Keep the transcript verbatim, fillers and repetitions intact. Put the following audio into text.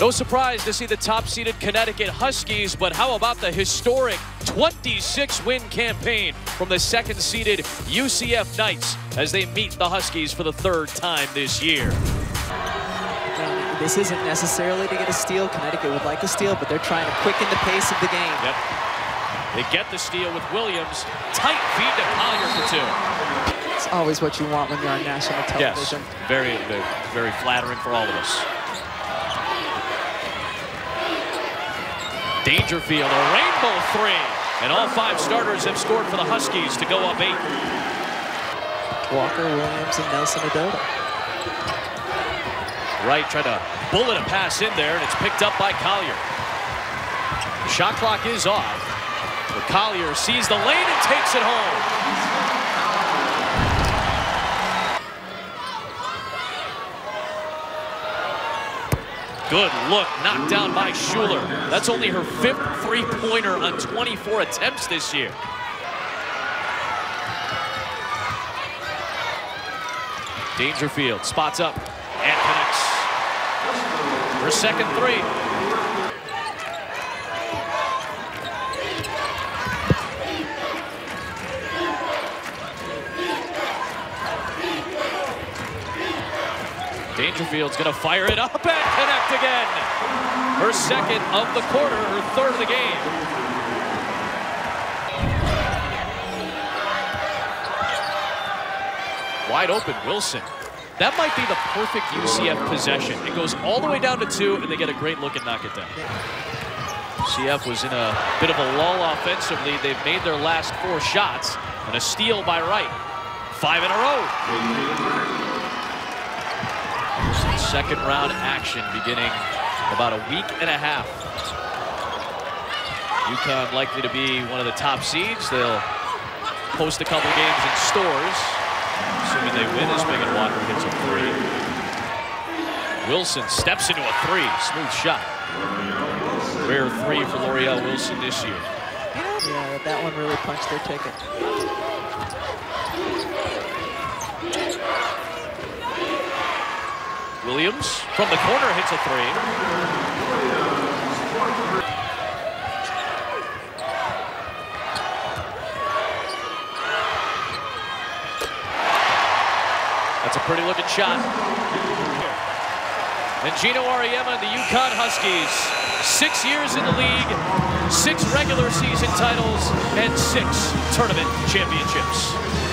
No surprise to see the top-seeded Connecticut Huskies, but how about the historic twenty-six win campaign from the second-seeded U C F Knights as they meet the Huskies for the third time this year. And this isn't necessarily to get a steal. Connecticut would like a steal, but they're trying to quicken the pace of the game. Yep. They get the steal with Williams. Tight feed to Collier for two. It's always what you want when you're on national television. Yes, very, very flattering for all of us. Dangerfield, a rainbow three. And all five starters have scored for the Huskies to go up eight. Walker, Williams, and Nelson Adelto. Wright tried to bullet a pass in there, and it's picked up by Collier. The shot clock is off. But Collier sees the lane and takes it home. Good look, knocked down by Schuler. That's only her fifth three-pointer on twenty-four attempts this year. Dangerfield spots up and connects. Her second three. Dangerfield's gonna fire it up and connect again. Her second of the quarter, her third of the game. Wide open, Wilson. That might be the perfect U C F possession. It goes all the way down to two, and they get a great look and knock it down. U C F was in a bit of a lull offensively. They've made their last four shots, and a steal by Wright. Five in a row. Second round action beginning about a week and a half. UConn likely to be one of the top seeds. They'll post a couple games in stores, assuming they win as Megan Walker hits a three. Wilson steps into a three, smooth shot. Rare three for L'Oreal Wilson this year. Yeah, that one really punched their ticket. Williams, from the corner, hits a three. That's a pretty looking shot. And Geno Auriemma and the UConn Huskies, six years in the league, six regular season titles, and six tournament championships.